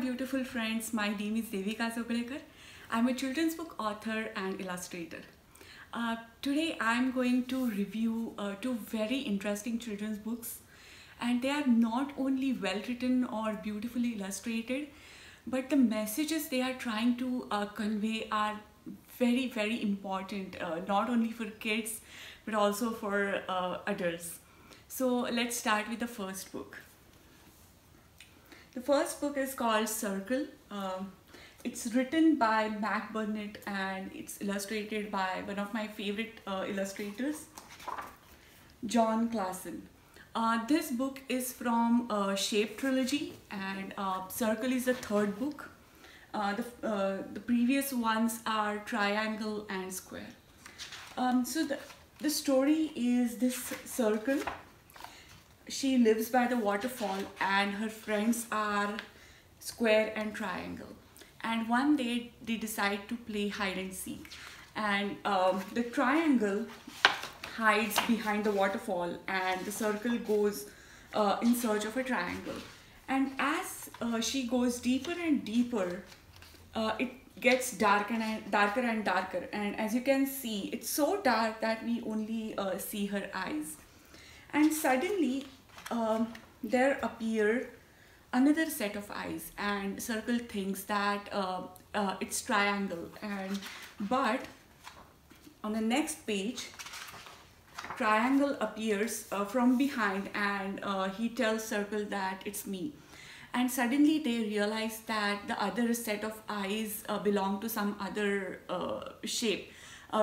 beautiful friends, my name is Devika Joglekar. I'm a children's book author and illustrator. Today I'm going to review two very interesting children's books, and they are not only well written or beautifully illustrated, but the messages they are trying to convey are very, very important, not only for kids but also for adults. So let's start with the first book. The first book is called Circle. It's written by Mac Barnett and it's illustrated by one of my favorite illustrators, Jon Klassen. This book is from Shape trilogy, and Circle is the third book. The previous ones are Triangle and Square. So the story is this Circle. She lives by the waterfall and her friends are Square and Triangle. And one day they decide to play hide and seek, and the Triangle hides behind the waterfall and the Circle goes in search of a triangle. And as she goes deeper and deeper, it gets darker and darker, and as you can see, it's so dark that we only see her eyes. And suddenly there appear another set of eyes, and Circle thinks that it's Triangle, but on the next page Triangle appears from behind, and he tells Circle that it's me. And suddenly they realize that the other set of eyes belong to some other shape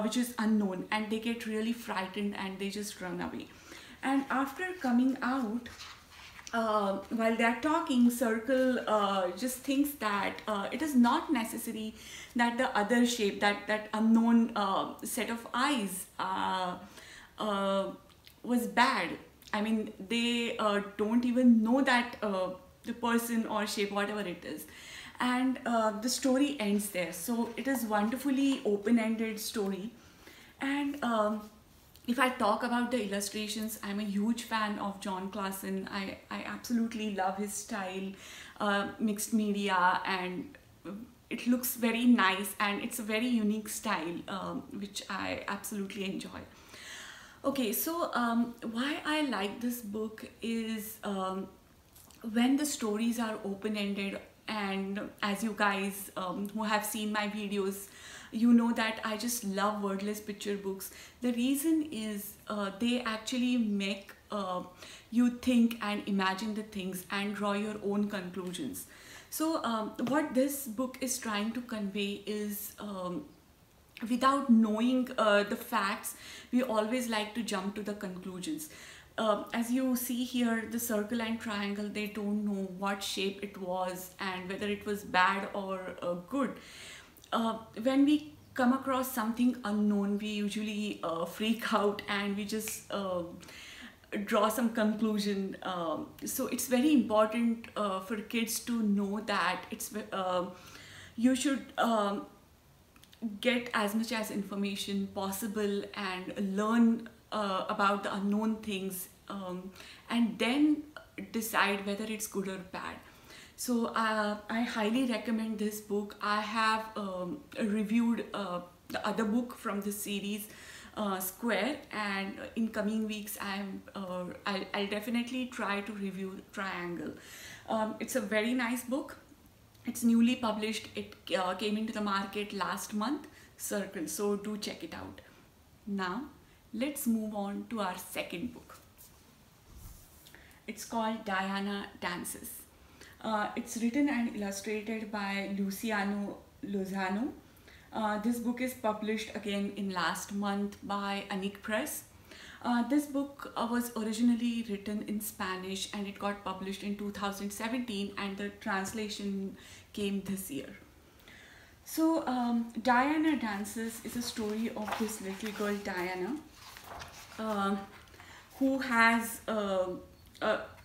which is unknown, and they get really frightened and they just run away. And after coming out, while they are talking, Circle just thinks that it is not necessary that the other shape, that unknown set of eyes was bad. I mean, they don't even know that the person or shape, whatever it is. And the story ends there. So it is wonderfully open-ended story. And if I talk about the illustrations, I'm a huge fan of Jon Klassen. I absolutely love his style, mixed media, and it looks very nice, and it's a very unique style which I absolutely enjoy. Okay, so why I like this book is when the stories are open-ended, and as you guys who have seen my videos, you know that I just love wordless picture books. The reason is they actually make you think and imagine the things and draw your own conclusions. So what this book is trying to convey is, without knowing the facts, we always like to jump to the conclusions. As you see here, the Circle and Triangle, they don't know what shape it was and whether it was bad or good. When we come across something unknown, we usually freak out and we just draw some conclusion. So it's very important for kids to know that it's you should get as much as information possible and learn about the unknown things, and then decide whether it's good or bad. So I highly recommend this book. I have reviewed the other book from this series, Square, and in coming weeks I'll definitely try to review Triangle. It's a very nice book. It's newly published. It came into the market last month, Circle, so do check it out. Now let's move on to our second book. It's called Diana Dances. It's written and illustrated by Luciano Lozano. This book is published again in last month by Annick Press. This book was originally written in Spanish and it got published in 2017, and the translation came this year. So Diana Dances is a story of this little girl Diana, who has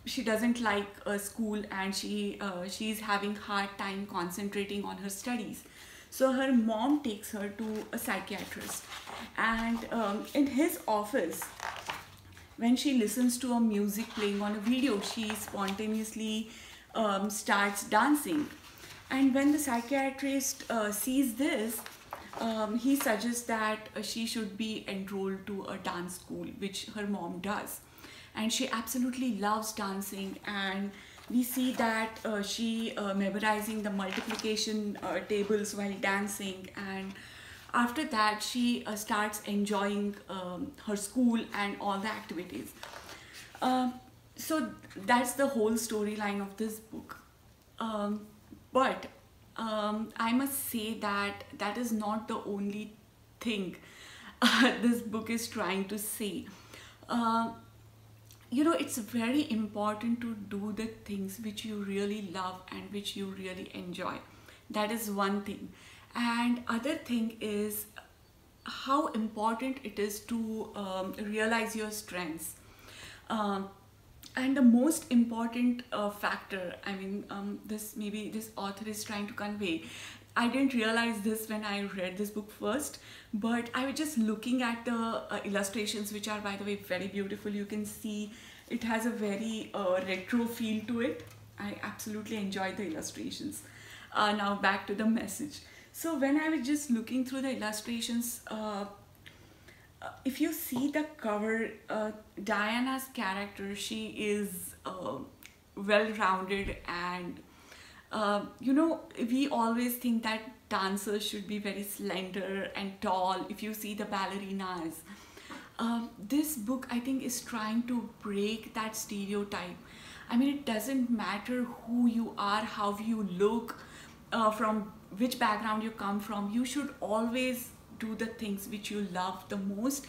she doesn't like school, and she's having hard time concentrating on her studies. So her mom takes her to a psychiatrist, and in his office, when she listens to a music playing on a video, she spontaneously starts dancing. And when the psychiatrist sees this, he suggests that she should be enrolled to a dance school, which her mom does. And she absolutely loves dancing, and we see that she memorizing the multiplication tables while dancing. And after that, she starts enjoying her school and all the activities. So that's the whole storyline of this book. But I must say that that is not the only thing this book is trying to say. You know, it's very important to do the things which you really love and which you really enjoy. That is one thing. And other thing is how important it is to realize your strengths. And the most important factor, I mean, maybe this author is trying to convey. I didn't realize this when I read this book first, but I was just looking at the illustrations, which are, by the way, very beautiful. You can see it has a very retro feel to it. I absolutely enjoy the illustrations. Now back to the message. So when I was just looking through the illustrations, if you see the cover, Diana's character, she is well-rounded, and you know, we always think that dancers should be very slender and tall. If you see the ballerinas, this book, I think, is trying to break that stereotype. I mean, it doesn't matter who you are, how you look, from which background you come from, you should always do the things which you love the most,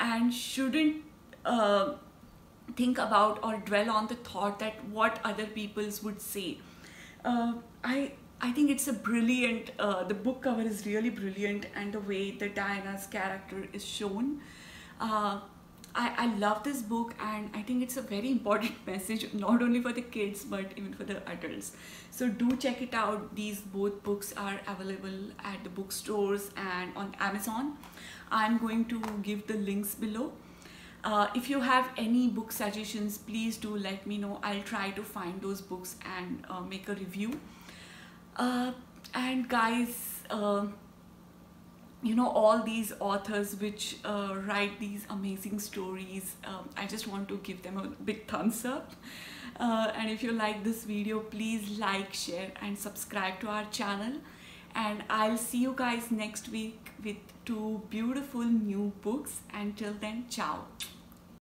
and shouldn't think about or dwell on the thought that what other people's would say. I think it's a brilliant, the book cover is really brilliant, and the way that Diana's character is shown. I love this book, and I think it's a very important message, not only for the kids but even for the adults. So do check it out. These both books are available at the bookstores and on Amazon. I'm going to give the links below. If you have any book suggestions, please do let me know. I'll try to find those books and make a review. And guys, you know, all these authors which write these amazing stories, I just want to give them a big thumbs up. And if you like this video, please like, share and subscribe to our channel. And I'll see you guys next week with two beautiful new books. Until then, ciao.